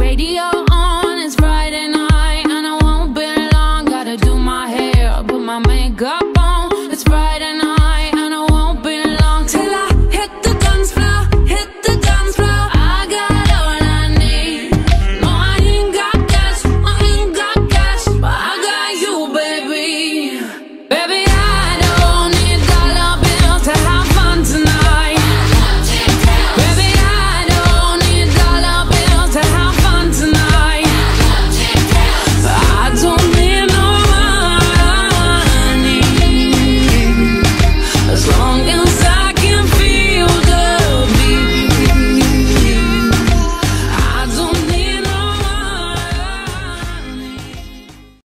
Radio.